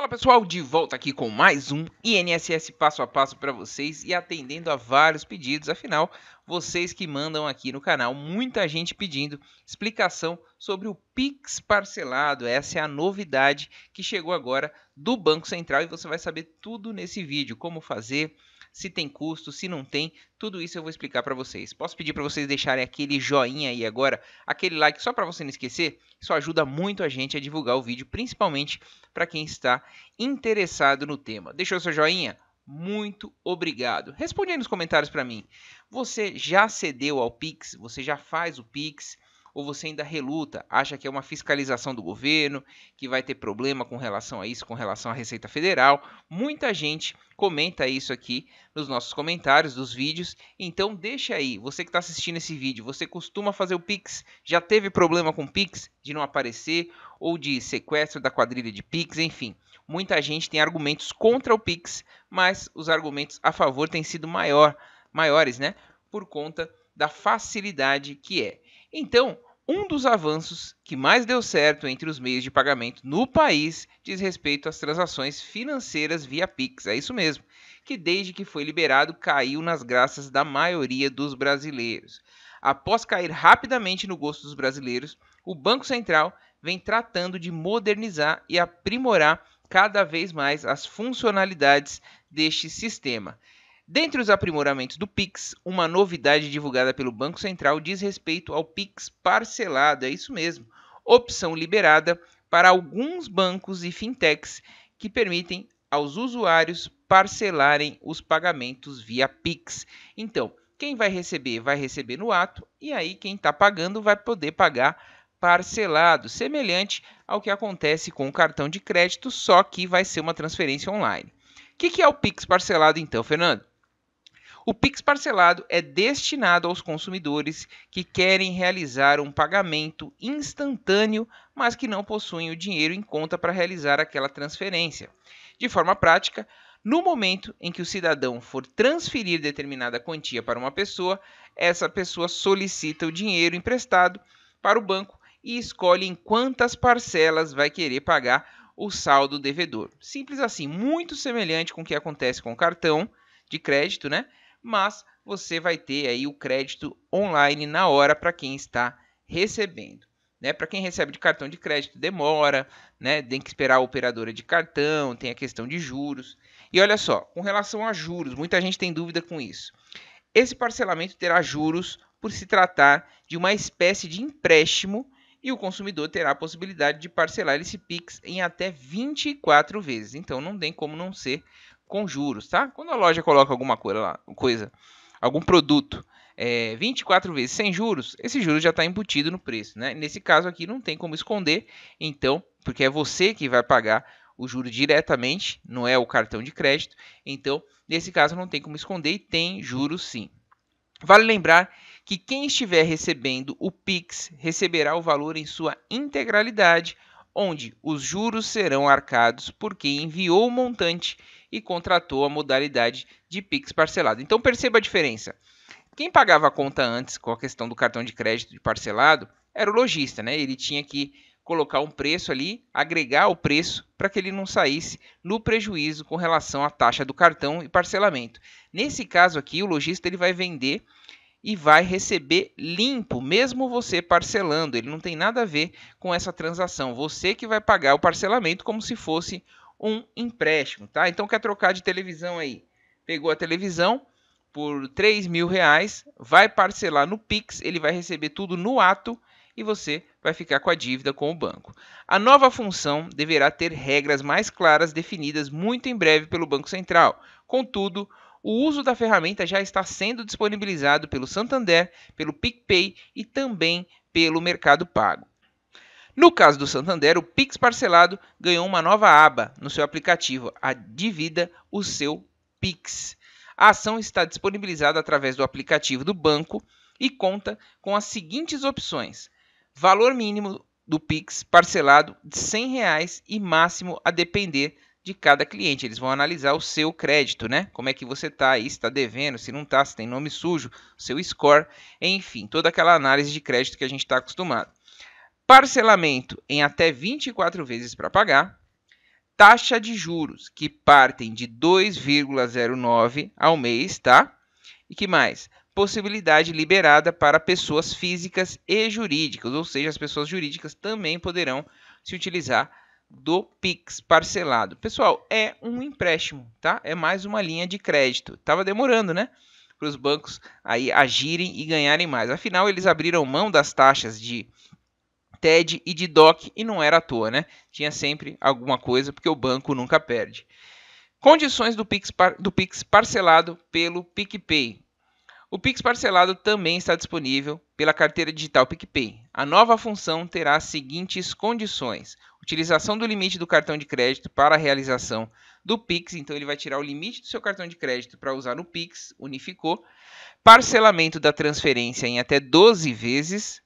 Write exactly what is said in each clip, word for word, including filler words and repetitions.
Fala pessoal, de volta aqui com mais um I N S S Passo a Passo para vocês e atendendo a vários pedidos, afinal, vocês que mandam aqui no canal, muita gente pedindo explicação sobre o PIX parcelado. Essa é a novidade que chegou agora do Banco Central e você vai saber tudo nesse vídeo, como fazer, se tem custo, se não tem, tudo isso eu vou explicar para vocês. Posso pedir para vocês deixarem aquele joinha aí agora, aquele like só para você não esquecer? Isso ajuda muito a gente a divulgar o vídeo, principalmente para quem está interessado no tema. Deixou seu joinha? Muito obrigado. Responde aí nos comentários para mim. Você já cedeu ao PIX? Você já faz o PIX? Ou você ainda reluta, acha que é uma fiscalização do governo, que vai ter problema com relação a isso, com relação à Receita Federal? Muita gente comenta isso aqui nos nossos comentários dos vídeos, então deixa aí, você que está assistindo esse vídeo, você costuma fazer o PIX? Já teve problema com o PIX, de não aparecer, ou de sequestro da quadrilha de PIX, enfim. Muita gente tem argumentos contra o PIX, mas os argumentos a favor têm sido maior, maiores, né? Por conta da facilidade que é. Então, um dos avanços que mais deu certo entre os meios de pagamento no país diz respeito às transações financeiras via PIX, é isso mesmo, que desde que foi liberado caiu nas graças da maioria dos brasileiros. Após cair rapidamente no gosto dos brasileiros, o Banco Central vem tratando de modernizar e aprimorar cada vez mais as funcionalidades deste sistema. Dentre os aprimoramentos do PIX, uma novidade divulgada pelo Banco Central diz respeito ao PIX parcelado, é isso mesmo, opção liberada para alguns bancos e fintechs que permitem aos usuários parcelarem os pagamentos via PIX. Então, quem vai receber, vai receber no ato, e aí quem está pagando vai poder pagar parcelado, semelhante ao que acontece com o cartão de crédito, só que vai ser uma transferência online. O que, que é o PIX parcelado então, Fernando? O PIX parcelado é destinado aos consumidores que querem realizar um pagamento instantâneo, mas que não possuem o dinheiro em conta para realizar aquela transferência. De forma prática, no momento em que o cidadão for transferir determinada quantia para uma pessoa, essa pessoa solicita o dinheiro emprestado para o banco e escolhe em quantas parcelas vai querer pagar o saldo devedor. Simples assim, muito semelhante com o que acontece com o cartão de crédito, né? Mas você vai ter aí o crédito online na hora para quem está recebendo, né? Para quem recebe de cartão de crédito demora, né? Tem que esperar a operadora de cartão, tem a questão de juros. E olha só, com relação a juros, muita gente tem dúvida com isso. Esse parcelamento terá juros por se tratar de uma espécie de empréstimo e o consumidor terá a possibilidade de parcelar esse PIX em até vinte e quatro vezes. Então não tem como não ser com juros, tá? Quando a loja coloca alguma coisa lá, coisa, algum produto é, vinte e quatro vezes sem juros, esse juros já está embutido no preço, né? Nesse caso aqui não tem como esconder, então, porque é você que vai pagar o juro diretamente, não é o cartão de crédito, então nesse caso não tem como esconder e tem juros sim. Vale lembrar que quem estiver recebendo o PIX receberá o valor em sua integralidade, onde os juros serão arcados por quem enviou o montante e contratou a modalidade de PIX parcelado. Então perceba a diferença. Quem pagava a conta antes com a questão do cartão de crédito de parcelado era o lojista, né? Ele tinha que colocar um preço ali, agregar o preço para que ele não saísse no prejuízo com relação à taxa do cartão e parcelamento. Nesse caso aqui, o lojista ele vai vender e vai receber limpo, mesmo você parcelando. Ele não tem nada a ver com essa transação. Você que vai pagar o parcelamento como se fosse um empréstimo, tá? Então quer trocar de televisão aí? Pegou a televisão por três mil reais, vai parcelar no PIX, ele vai receber tudo no ato e você vai ficar com a dívida com o banco. A nova função deverá ter regras mais claras definidas muito em breve pelo Banco Central. Contudo, o uso da ferramenta já está sendo disponibilizado pelo Santander, pelo PicPay e também pelo Mercado Pago. No caso do Santander, o PIX parcelado ganhou uma nova aba no seu aplicativo, a Divida o Seu PIX. A ação está disponibilizada através do aplicativo do banco e conta com as seguintes opções: valor mínimo do PIX parcelado de cem reais e máximo a depender de cada cliente. Eles vão analisar o seu crédito, né? Como é que você está aí, se está devendo, se não está, se tem nome sujo, seu score, enfim, toda aquela análise de crédito que a gente está acostumado. Parcelamento em até vinte e quatro vezes para pagar, taxa de juros, que partem de dois vírgula zero nove ao mês, tá? E que mais? Possibilidade liberada para pessoas físicas e jurídicas, ou seja, as pessoas jurídicas também poderão se utilizar do PIX parcelado. Pessoal, é um empréstimo, tá? É mais uma linha de crédito. Tava demorando, né? Para os bancos aí agirem e ganharem mais. Afinal, eles abriram mão das taxas de T E D e de D O C e não era à toa, né? Tinha sempre alguma coisa, porque o banco nunca perde. Condições do PIX, par... do PIX parcelado pelo PicPay. O PIX parcelado também está disponível pela carteira digital PicPay. A nova função terá as seguintes condições. Utilização do limite do cartão de crédito para a realização do PIX. Então, ele vai tirar o limite do seu cartão de crédito para usar no PIX, unificou. Parcelamento da transferência em até doze vezes.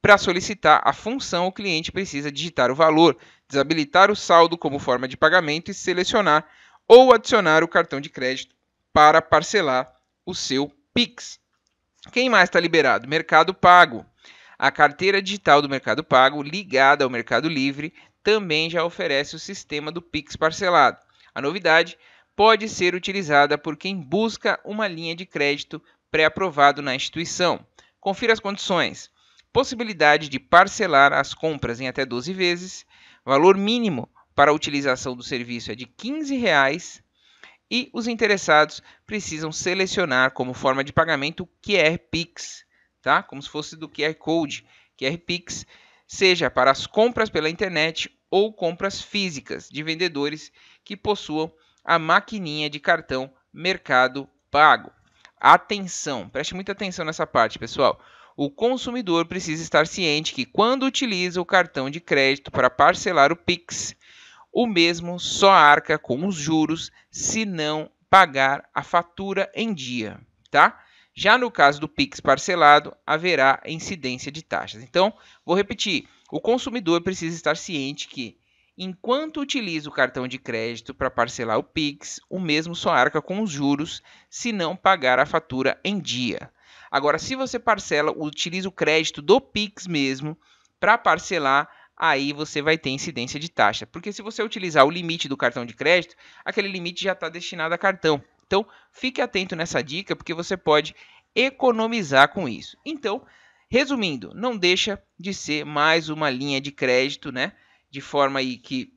Para solicitar a função, o cliente precisa digitar o valor, desabilitar o saldo como forma de pagamento e selecionar ou adicionar o cartão de crédito para parcelar o seu PIX. PIX. Quem mais está liberado? Mercado Pago. A carteira digital do Mercado Pago, ligada ao Mercado Livre, também já oferece o sistema do PIX parcelado. A novidade pode ser utilizada por quem busca uma linha de crédito pré-aprovado na instituição. Confira as condições. Possibilidade de parcelar as compras em até doze vezes. Valor mínimo para a utilização do serviço é de quinze reais. E os interessados precisam selecionar como forma de pagamento o Q R Pix, tá? Como se fosse do Q R Code. Q R Pix, seja para as compras pela internet ou compras físicas de vendedores que possuam a maquininha de cartão Mercado Pago. Atenção, preste muita atenção nessa parte, pessoal. O consumidor precisa estar ciente que quando utiliza o cartão de crédito para parcelar o Pix, o mesmo só arca com os juros se não pagar a fatura em dia, tá? Já no caso do PIX parcelado, haverá incidência de taxas. Então, vou repetir, o consumidor precisa estar ciente que, enquanto utiliza o cartão de crédito para parcelar o PIX, o mesmo só arca com os juros se não pagar a fatura em dia. Agora, se você parcela, utiliza o crédito do PIX mesmo para parcelar, aí você vai ter incidência de taxa. Porque se você utilizar o limite do cartão de crédito, aquele limite já está destinado a cartão. Então, fique atento nessa dica, porque você pode economizar com isso. Então, resumindo, não deixa de ser mais uma linha de crédito, né? De forma aí que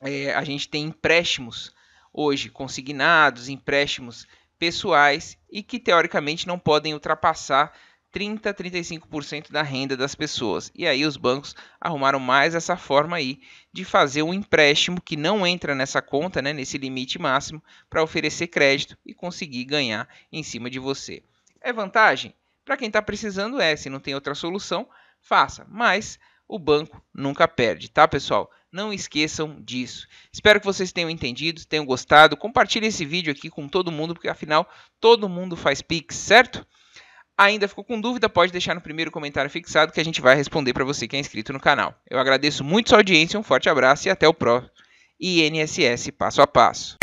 é, a gente tem empréstimos hoje consignados, empréstimos pessoais e que, teoricamente, não podem ultrapassar trinta por cento, trinta e cinco por cento da renda das pessoas. E aí os bancos arrumaram mais essa forma aí de fazer um empréstimo que não entra nessa conta, né, nesse limite máximo, para oferecer crédito e conseguir ganhar em cima de você. É vantagem? Para quem está precisando é, se não tem outra solução, faça. Mas o banco nunca perde, tá, pessoal? Não esqueçam disso. Espero que vocês tenham entendido, tenham gostado. Compartilhe esse vídeo aqui com todo mundo, porque afinal todo mundo faz Pix, certo? Ainda ficou com dúvida? Pode deixar no primeiro comentário fixado que a gente vai responder para você que é inscrito no canal. Eu agradeço muito sua audiência, um forte abraço e até o próximo I N S S Passo a Passo.